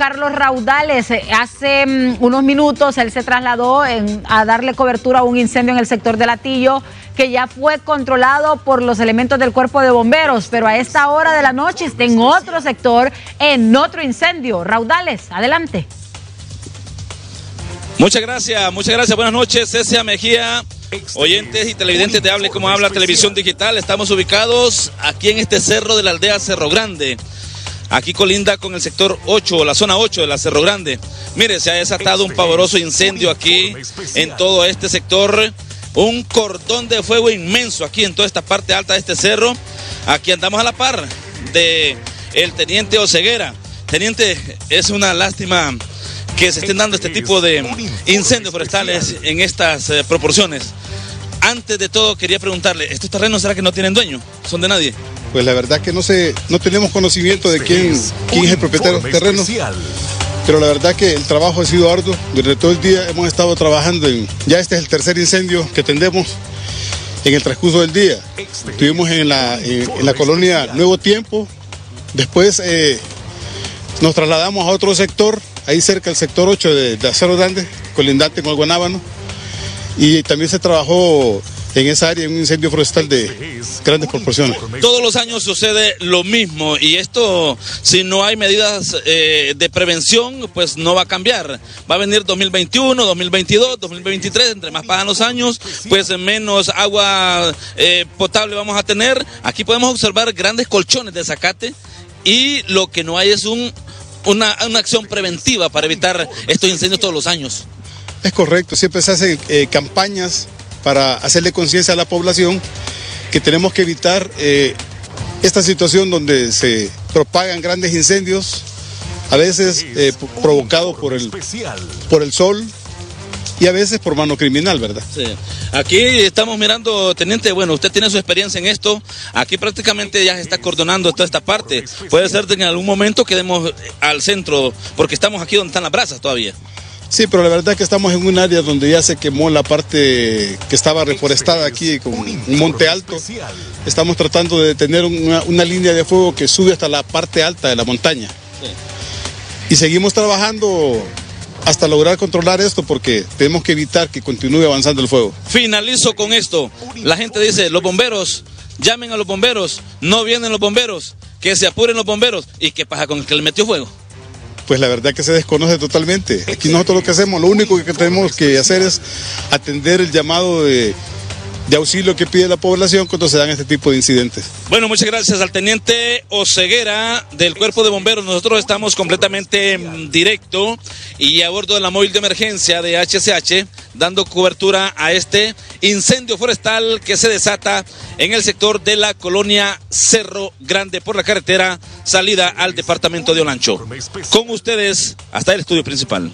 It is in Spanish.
Carlos Raudales. Hace unos minutos él se trasladó a darle cobertura a un incendio en el sector de Latillo, que ya fue controlado por los elementos del cuerpo de bomberos, pero a esta hora de la noche está en otro sector, en otro incendio. Raudales, adelante. Muchas gracias, buenas noches, César Mejía, oyentes y televidentes de Hable como habla Televisión Digital. Estamos ubicados aquí en este cerro de la aldea Cerro Grande. Aquí colinda con el sector 8, la zona 8 de la Cerro Grande. Mire, se ha desatado un pavoroso incendio aquí en todo este sector. Un cordón de fuego inmenso aquí en toda esta parte alta de este cerro. Aquí andamos a la par de el Teniente Oseguera. Teniente, es una lástima que se estén dando este tipo de incendios forestales en estas proporciones. Antes de todo quería preguntarle, ¿estos terrenos será que no tienen dueño? ¿Son de nadie? Pues la verdad que no tenemos conocimiento de quién es el propietario de los terrenos, pero la verdad que el trabajo ha sido arduo. Durante todo el día hemos estado trabajando ya este es el tercer incendio que atendemos en el transcurso del día. Estuvimos en la colonia Nuevo Tiempo, después nos trasladamos a otro sector, ahí cerca del sector 8 de Cerro Grande, colindante con el Guanábano, y también se trabajó en esa área, un incendio forestal de grandes proporciones. Todos los años sucede lo mismo, y esto, si no hay medidas de prevención, pues no va a cambiar. Va a venir 2021, 2022, 2023, entre más pasan los años, pues menos agua potable vamos a tener. Aquí podemos observar grandes colchones de zacate, y lo que no hay es una acción preventiva para evitar estos incendios todos los años. Es correcto, siempre se hacen campañas para hacerle conciencia a la población que tenemos que evitar esta situación donde se propagan grandes incendios, a veces provocados por el sol y a veces por mano criminal, ¿verdad? Sí. Aquí estamos mirando, Teniente, bueno, usted tiene su experiencia en esto, aquí prácticamente ya se está acordonando toda esta parte. Puede ser que en algún momento quedemos al centro, porque estamos aquí donde están las brasas todavía. Sí, pero la verdad es que estamos en un área donde ya se quemó la parte que estaba reforestada aquí con un monte alto. Estamos tratando de detener una línea de fuego que sube hasta la parte alta de la montaña. Y seguimos trabajando hasta lograr controlar esto, porque tenemos que evitar que continúe avanzando el fuego. Finalizo con esto. La gente dice, los bomberos, llamen a los bomberos, no vienen los bomberos, que se apuren los bomberos. ¿Y qué pasa con el que le metió fuego? Pues la verdad que se desconoce totalmente. Aquí nosotros lo que hacemos, lo único que tenemos que hacer es atender el llamado de auxilio que pide la población cuando se dan este tipo de incidentes. Bueno, muchas gracias al Teniente Oseguera del Cuerpo de Bomberos. Nosotros estamos completamente en directo y a bordo de la móvil de emergencia de HCH, dando cobertura a este incendio forestal que se desata en el sector de la colonia Cerro Grande por la carretera salida al departamento de Olancho. Con ustedes hasta el estudio principal.